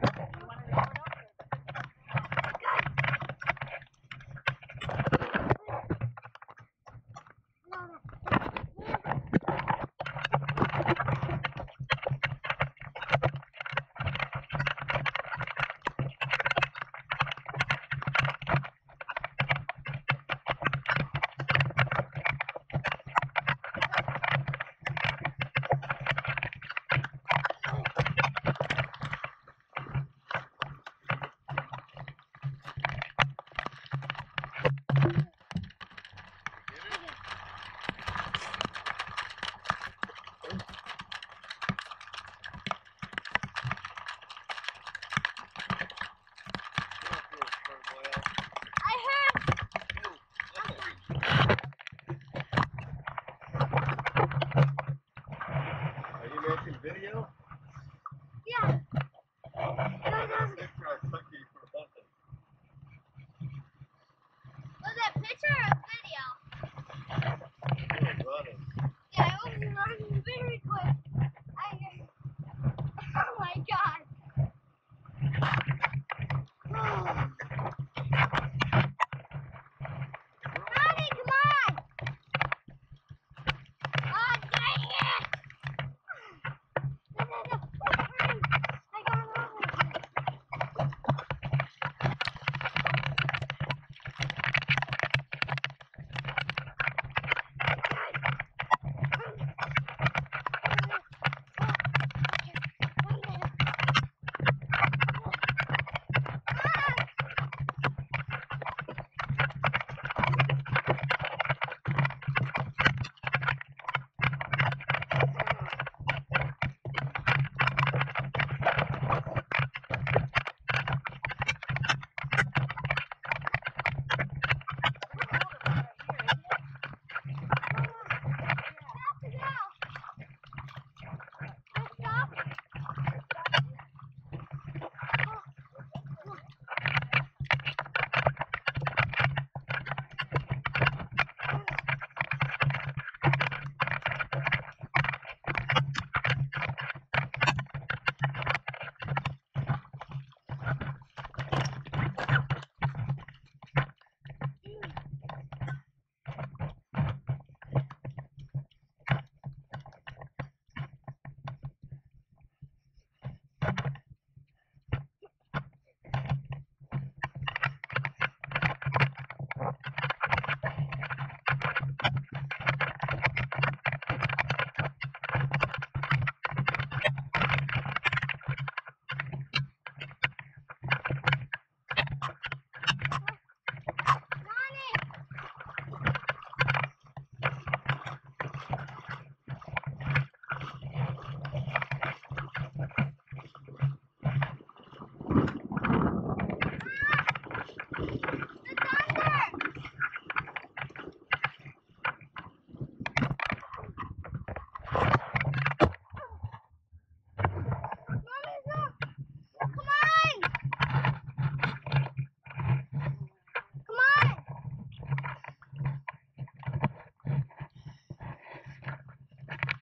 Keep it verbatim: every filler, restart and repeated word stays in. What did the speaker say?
Very quick. I, oh my god.